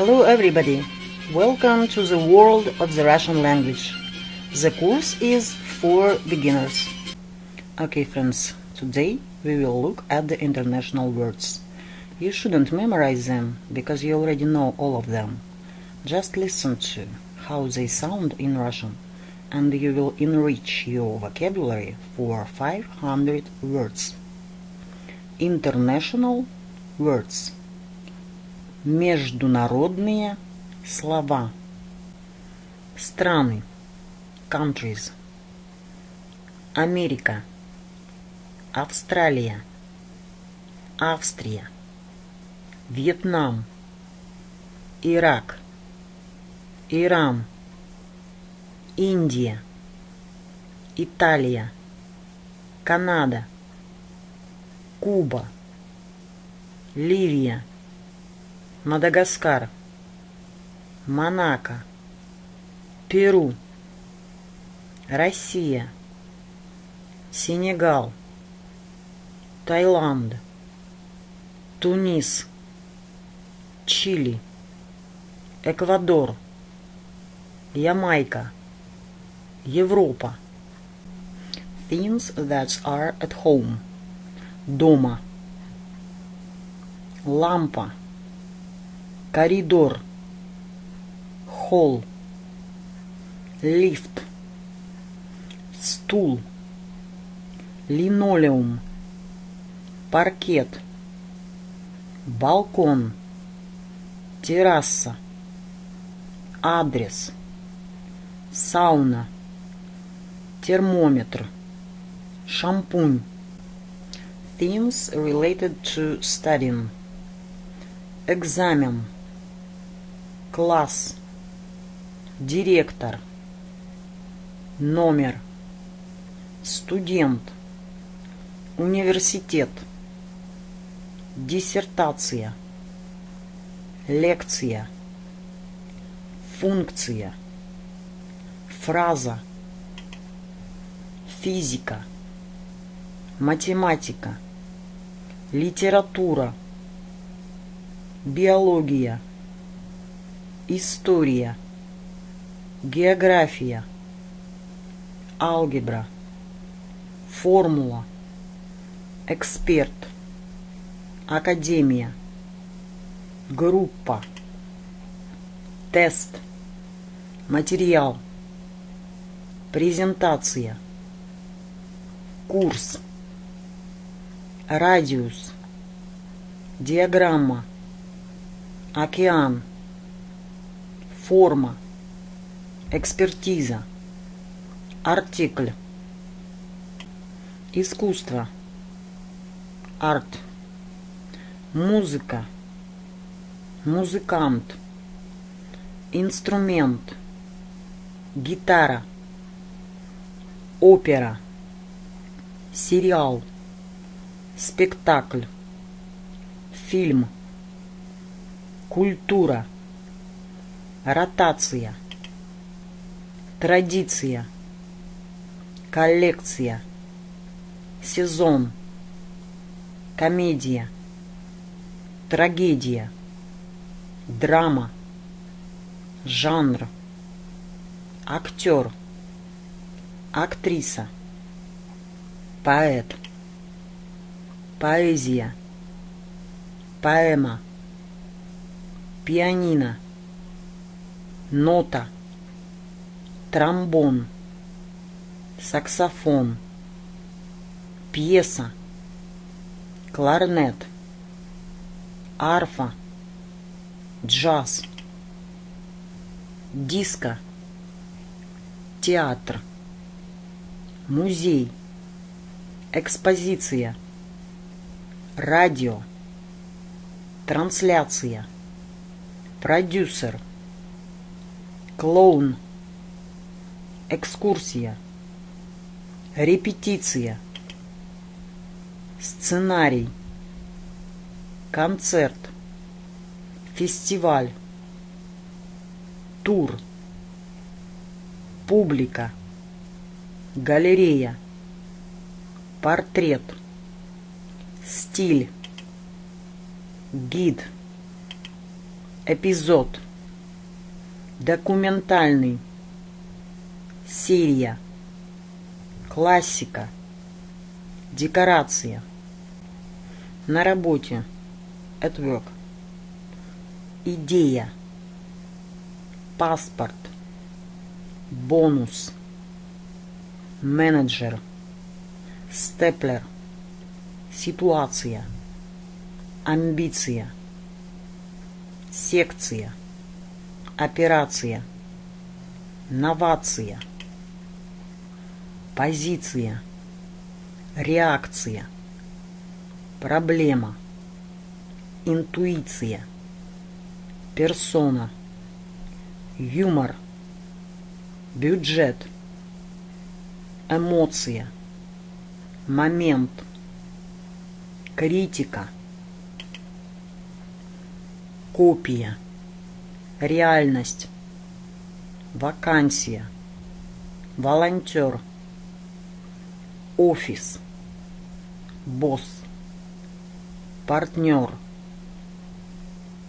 Hello everybody! Welcome to the world of the Russian language. The course is for beginners. Okay friends, today we will look at the international words. You shouldn't memorize them, because you already know all of them. Just listen to how they sound in Russian, and you will enrich your vocabulary for 500 words. International words. Международные слова. Страны. Countries. Америка. Австралия. Австрия. Вьетнам. Ирак. Иран. Индия. Италия. Канада. Куба. Ливия. Мадагаскар, Монако, Перу, Россия, Сенегал, Таиланд, Тунис, Чили, Эквадор, Ямайка, Европа. Things that are at home. Дома. Лампа. Коридор, холл, лифт, стул, линолеум, паркет, балкон, терраса, адрес, сауна, термометр, шампунь. Things related to studying. Экзамен. Класс, директор, номер, студент, университет, диссертация, лекция, функция, фраза, физика, математика, литература, биология, история, география, алгебра, формула, эксперт, академия, группа, тест, материал, презентация, курс, радиус, диаграмма, океан, форма, экспертиза, артикль, искусство, арт, музыка, музыкант, инструмент, гитара, опера, сериал, спектакль, фильм, культура, ротация, традиция, коллекция, сезон, комедия, трагедия, драма, жанр, актер, актриса, поэт, поэзия, поэма, пианино, нота, тромбон, саксофон, пьеса, кларнет, арфа, джаз, диско, театр, музей, экспозиция, радио, трансляция, продюсер, клоун, экскурсия, репетиция, сценарий, концерт, фестиваль, тур, публика, галерея, портрет, стиль, гид, Эпизод. Документальный. Серия. Классика. Декорация. На работе. At work. Идея. Паспорт. Бонус. Менеджер. Степлер. Ситуация. Амбиция. Секция. Операция. Новация. Позиция. Реакция. Проблема. Интуиция. Персона. Юмор. Бюджет. Эмоция. Момент. Критика. Копия. Реальность. Вакансия. Волонтер. Офис. Босс. Партнер.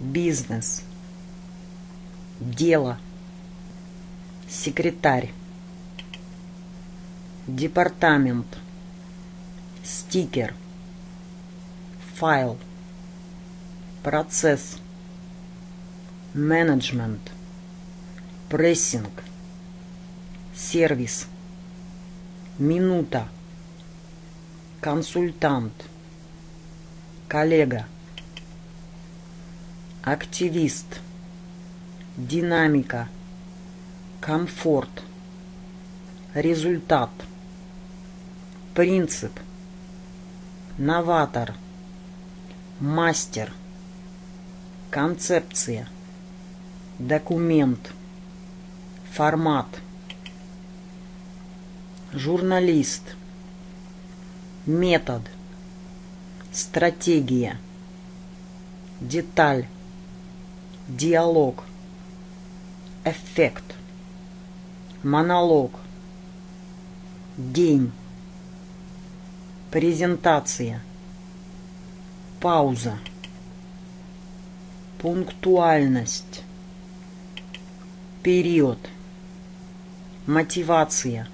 Бизнес. Дело. Секретарь. Департамент. Стикер. Файл. Процесс. Менеджмент. Прессинг. Сервис. Минута. Консультант. Коллега. Активист. Динамика. Комфорт. Результат. Принцип. Новатор. Мастер. Концепция. Документ. Формат. Журналист. Метод. Стратегия. Деталь. Диалог. Эффект. Монолог. День. Презентация. Пауза. Пунктуальность. Период. Мотивация.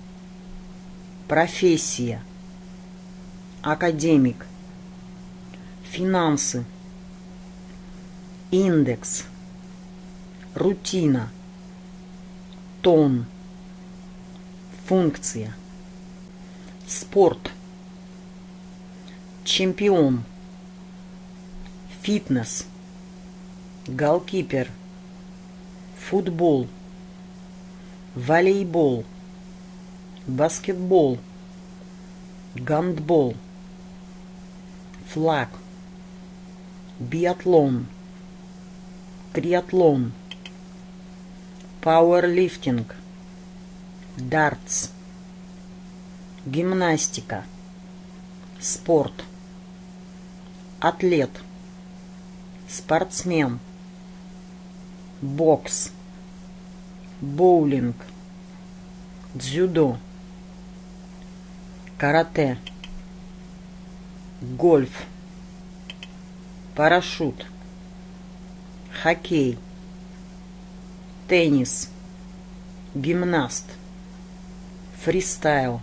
Профессия. Академик. Финансы. Индекс. Рутина. Тон. Функция. Спорт. Чемпион. Фитнес. Голкипер. Футбол. Волейбол. Баскетбол. Гандбол. Флаг. Биатлон. Триатлон. Пауэрлифтинг. Дартс. Гимнастика. Спорт. Атлет. Спортсмен. Бокс. Боулинг. Дзюдо. Карате. Гольф. Парашют. Хоккей. Теннис. Гимнаст. Фристайл.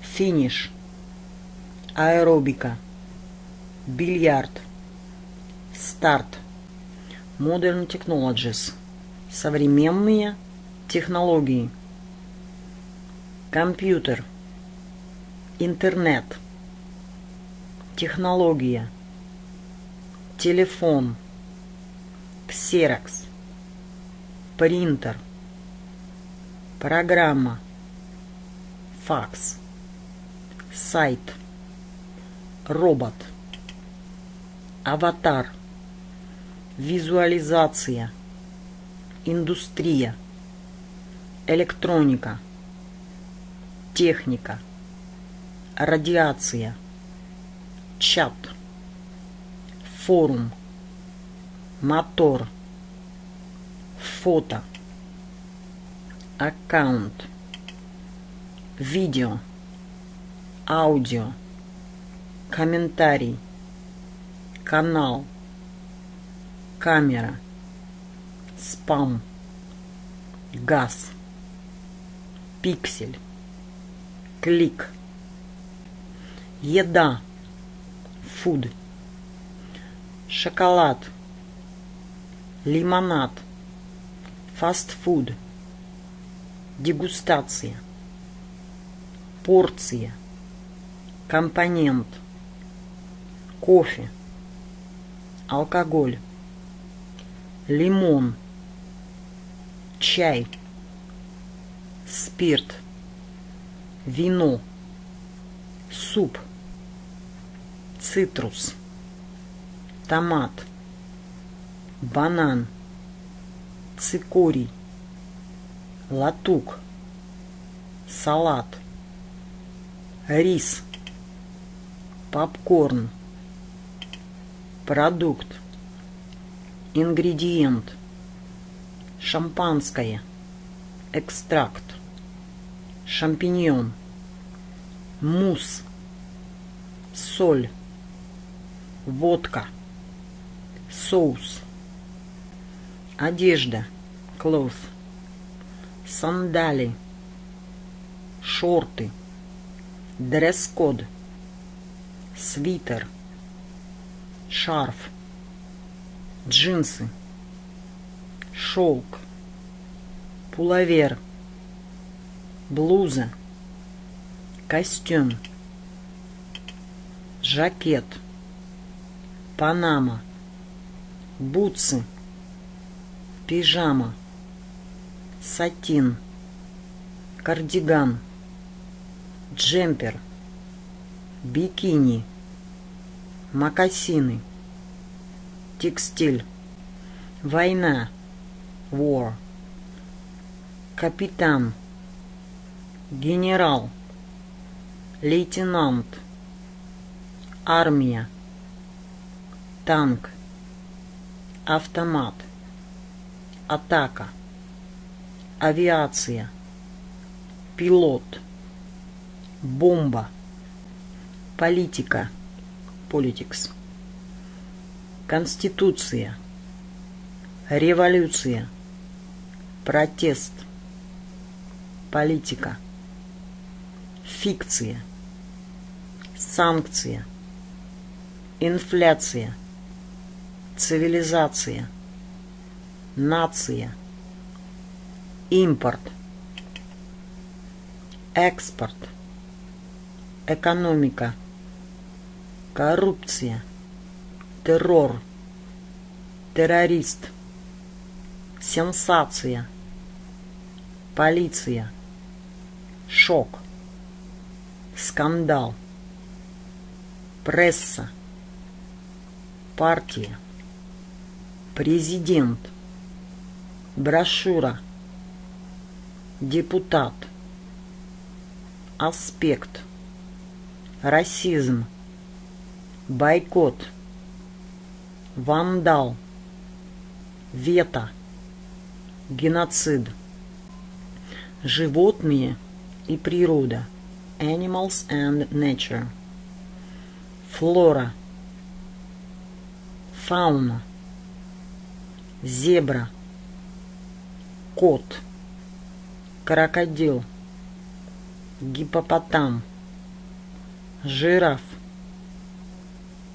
Финиш. Аэробика. Бильярд. Старт. Modern Technologies. Современные технологии. Компьютер. Интернет. Технология. Телефон. Ксерокс. Принтер. Программа. Факс. Сайт. Робот. Аватар. Визуализация. Индустрия. Электроника. Техника. Радиация. Чат. Форум. Мотор. Фото. Аккаунт. Видео. Аудио. Комментарий. Канал. камера, спам, газ, пиксель, клик, еда, фуд, шоколад, лимонад, фастфуд, дегустация, порция, компонент, кофе, алкоголь, лимон, чай, спирт, вино, суп, цитрус, томат, банан, цикорий, латук, салат, рис, попкорн, продукт, ингредиент, шампанское, экстракт, шампиньон, мусс, соль, водка, соус, одежда, клоф, сандали, шорты, дресс-код, свитер, шарф, джинсы, шелк, пуловер, блуза, костюм, жакет, панама, бутсы, пижама, сатин, кардиган, джемпер, бикини, мокасины, текстиль, война, war, капитан, генерал, лейтенант, армия, танк, автомат, атака, авиация, пилот, бомба, политика, politics, конституция, революция, протест, политика, фикция, санкция, инфляция, цивилизация, нация, импорт, экспорт, экономика, коррупция, террор, террорист, сенсация, полиция, шок, скандал, пресса, партия, президент, брошюра, депутат, аспект, расизм, бойкот, вандал, вето, геноцид, животные и природа, animals and nature, флора, фауна, зебра, кот, крокодил, гиппопотам, жираф,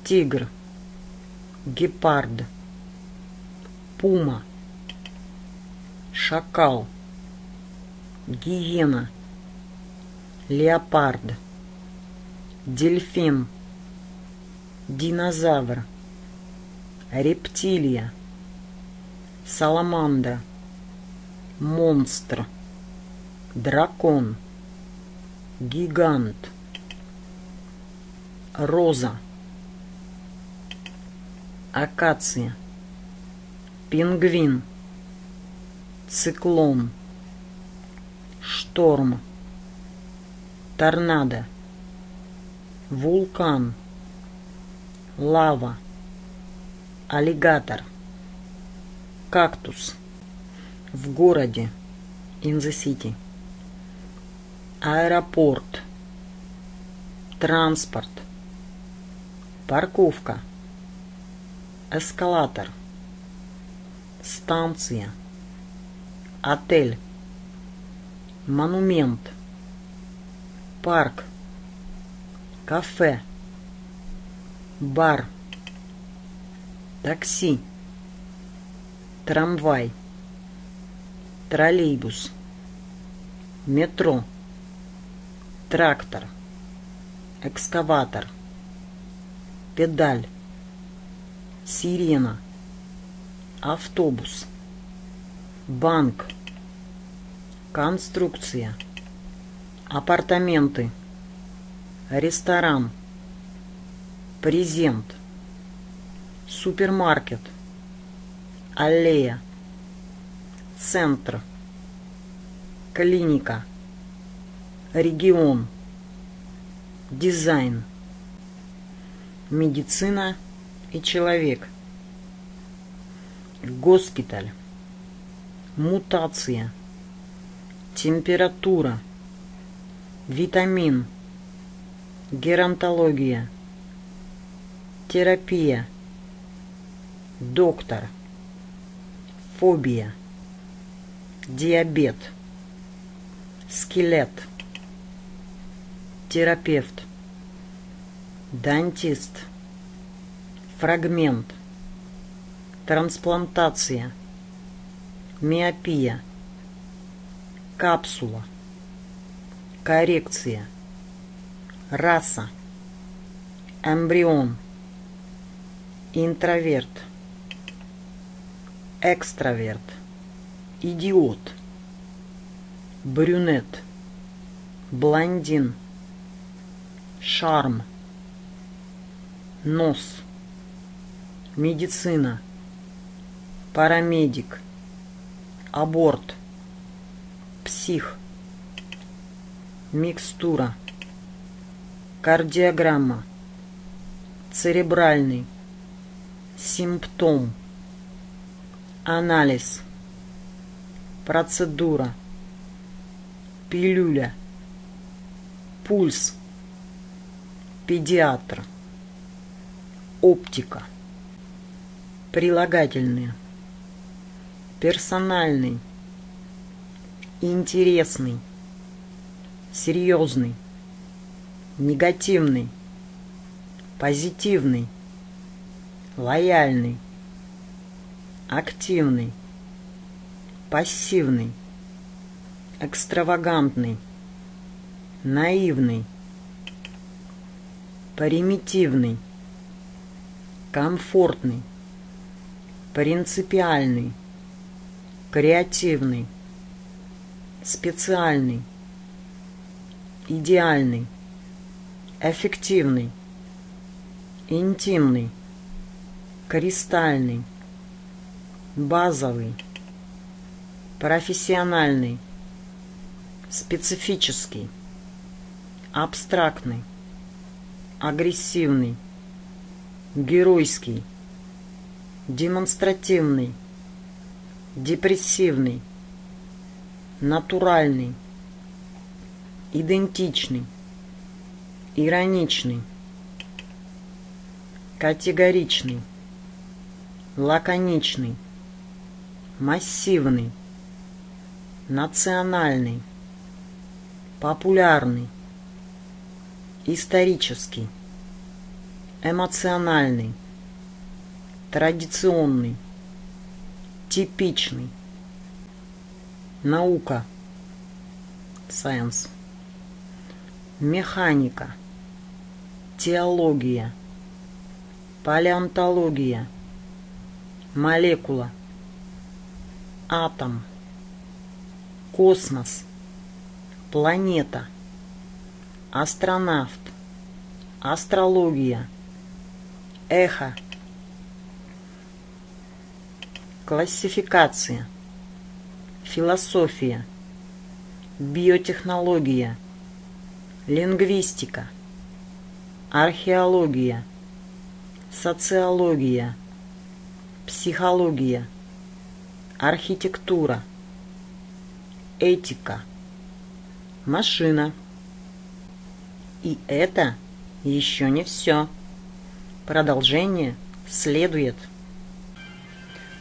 тигр, гепард, пума, шакал, гиена, леопард, дельфин, динозавр, рептилия, саламандра, монстр, дракон, гигант, роза, акация, пингвин, циклон, шторм, торнадо, вулкан, лава, аллигатор, кактус, в городе, in the city, аэропорт, транспорт, парковка, эскалатор, станция, отель, монумент, парк, кафе, бар, такси, трамвай, троллейбус, метро, трактор, экскаватор, педаль, сирена, автобус, банк, конструкция, апартаменты, ресторан, презент, супермаркет, аллея, центр, клиника, регион, дизайн, медицина и человек, госпиталь, мутация, температура, витамин, геронтология, терапия, доктор, фобия, диабет, скелет, терапевт, дантист, фрагмент, трансплантация, миопия, капсула, коррекция, раса, эмбрион, интроверт, экстраверт, идиот, брюнет, блондин, шарм, нос, медицина, парамедик, аборт, псих, микстура, кардиограмма, церебральный, симптом, анализ, процедура, пилюля, пульс, педиатр, оптика. Прилагательные: персональный, интересный, серьезный, негативный, позитивный, лояльный, активный, пассивный, экстравагантный, наивный, примитивный, комфортный, принципиальный, креативный, специальный, идеальный, эффективный, интимный, кристальный, базовый, профессиональный, специфический, абстрактный, агрессивный, геройский, демонстративный, депрессивный, натуральный, идентичный, ироничный, категоричный, лаконичный, массивный, национальный, популярный, исторический, эмоциональный, традиционный, типичный, наука, science, механика, теология, палеонтология, молекула, атом, космос, планета, астронавт, астрология, эхо, классификация, философия, биотехнология, лингвистика, археология, социология, психология, архитектура, этика, машина. И это еще не все. Продолжение следует.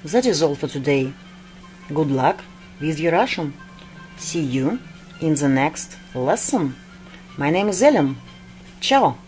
That is all for today. Good luck with your Russian. See you in the next lesson. My name is Elem. Ciao.